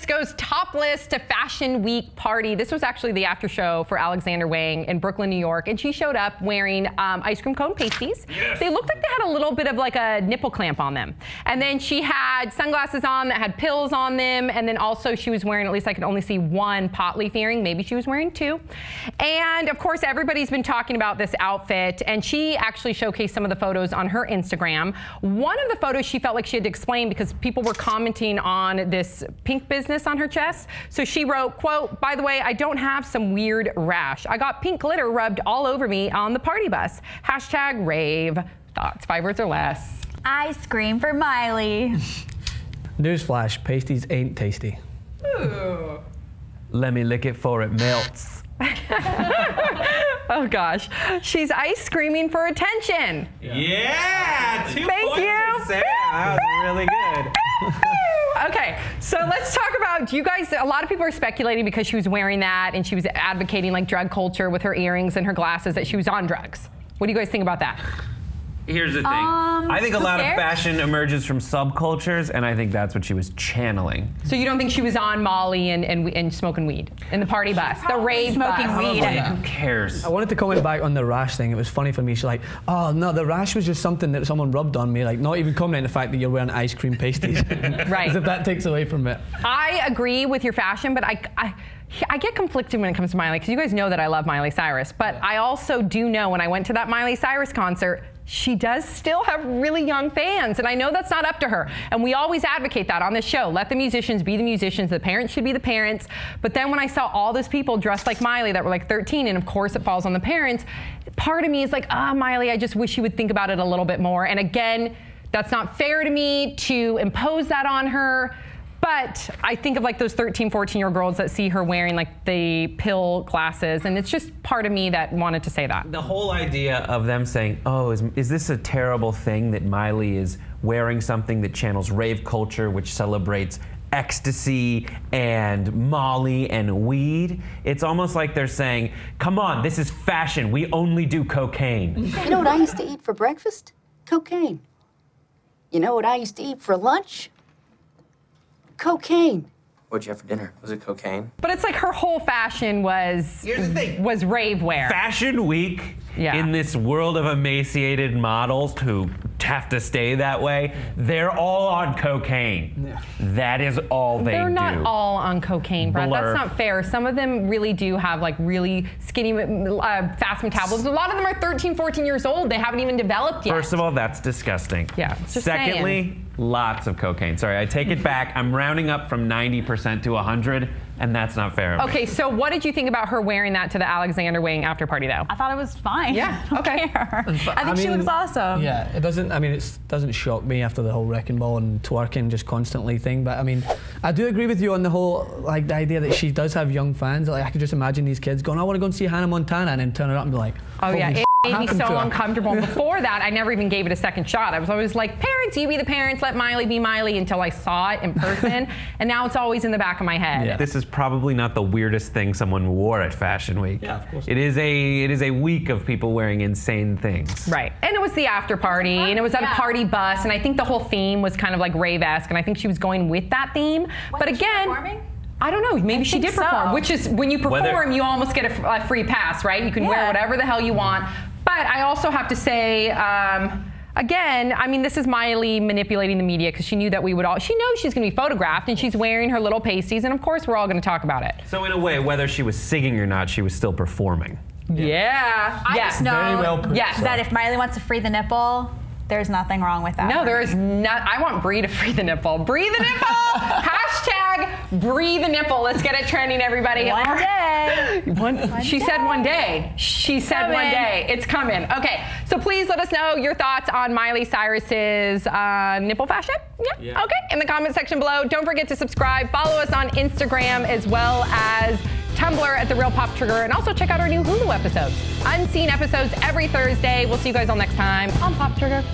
Cyrus goes topless to Fashion Week party. This was actually the after show for Alexander Wang in Brooklyn, New York, and she showed up wearing ice cream cone pasties. Yes. They looked like they had a little bit of like a nipple clamp on them. And then she had sunglasses on that had pills on them, and then also she was wearing, at least I could only see one pot leaf earring, maybe she was wearing two. And of course everybody's been talking about this outfit, and she actually showcased some of the photos on her Instagram. One of the photos she felt like she had to explain because people were commenting on this pink business on her chest. So she wrote, quote, "By the way, I don't have some weird rash. I got pink glitter rubbed all over me on the party bus. Hashtag rave." Thoughts, 5 words or less. I scream for Miley. Newsflash, pasties ain't tasty. Ooh. Let me lick it for it melts. Oh gosh, she's ice screaming for attention. Yeah, 2 points for Sarah. That was really good. Okay, so let's talk about, you guys, a lot of people are speculating because she was wearing that and she was advocating like drug culture with her earrings and her glasses that she was on drugs. What do you guys think about that? Here's the thing. I think a lot of fashion emerges from subcultures, and I think that's what she was channeling. So you don't think she was on Molly and smoking weed in the party bus, the rave smoking bus. Weed? Who cares? I wanted to comment back on the rash thing. It was funny for me. She's like, "Oh no, the rash was just something that someone rubbed on me." Like, not even commenting the fact that you're wearing ice cream pasties, right? As if that takes away from it. I agree with your fashion, but I get conflicted when it comes to Miley, because you guys know that I love Miley Cyrus, but I also do know when I went to that Miley Cyrus concert, she does still have really young fans, and I know that's not up to her. And we always advocate that on this show. Let the musicians be the musicians, the parents should be the parents. But then when I saw all those people dressed like Miley that were like 13, and of course it falls on the parents, part of me is like, ah, Miley, I just wish you would think about it a little bit more. And again, that's not fair to me to impose that on her. But I think of like those 13, 14-year-old girls that see her wearing like the pill glasses, and it's just part of me that wanted to say that. The whole idea of them saying, oh, is this a terrible thing that Miley is wearing something that channels rave culture, which celebrates ecstasy and Molly and weed? It's almost like they're saying, come on, this is fashion. We only do cocaine. You know what I used to eat for breakfast? Cocaine. You know what I used to eat for lunch? Cocaine. What'd you have for dinner? Was it cocaine? But it's like her whole fashion was, here's the thing, was rave wear. Fashion Week, in this world of emaciated models who have to stay that way, they're all on cocaine. Yeah. That is all they do. They're not all on cocaine, Brad. Blurf. That's not fair. Some of them really do have like really skinny, fast metabolism. A lot of them are 13, 14 years old. They haven't even developed yet. First of all, that's disgusting. Yeah. Secondly, lots of cocaine. Sorry, I take it back. I'm rounding up from 90% to 100. And that's not fair of me. So what did you think about her wearing that to the Alexander Wang after party, though? I thought it was fine. Yeah, I think she looks awesome. Yeah, it doesn't, I mean, it doesn't shock me after the whole wrecking ball and twerking just constantly thing, but I mean, I do agree with you on the whole, like, the idea that she does have young fans. Like, I could just imagine these kids going, I want to go and see Hannah Montana, and then turn it up and be like, oh yeah, it made me so uncomfortable. Before that, I never even gave it a second shot. I was always like, parents, you be the parents, let Miley be Miley, until I saw it in person, and now it's always in the back of my head. Yeah. This is probably not the weirdest thing someone wore at Fashion Week. Yeah, of course. It is a week of people wearing insane things. Right. And it was the after party, and it was at a party bus, and I think the whole theme was kind of like rave-esque, and I think she was going with that theme. But again, I don't know, maybe she did perform, which is, when you perform, you almost get a free pass, right? You can wear whatever the hell you want. But I also have to say, again, I mean, this is Miley manipulating the media, because she knew that we would all, she knows she's going to be photographed, and she's wearing her little pasties, and of course we're all going to talk about it. So in a way, whether she was singing or not, she was still performing. Yeah. I just know that if Miley wants to free the nipple, there's nothing wrong with that. No, there is not. I want Bree to free the nipple. Bree the nipple! Hashtag Bree the nipple. Let's get it trending, everybody. One day. She said one day. She said one day. It's coming. Okay, so please let us know your thoughts on Miley Cyrus's nipple fashion. Yeah. Okay, in the comment section below. Don't forget to subscribe. Follow us on Instagram as well as Tumblr at The Real Pop Trigger, and also check out our new Hulu episodes. Unseen episodes every Thursday. We'll see you guys all next time on Pop Trigger.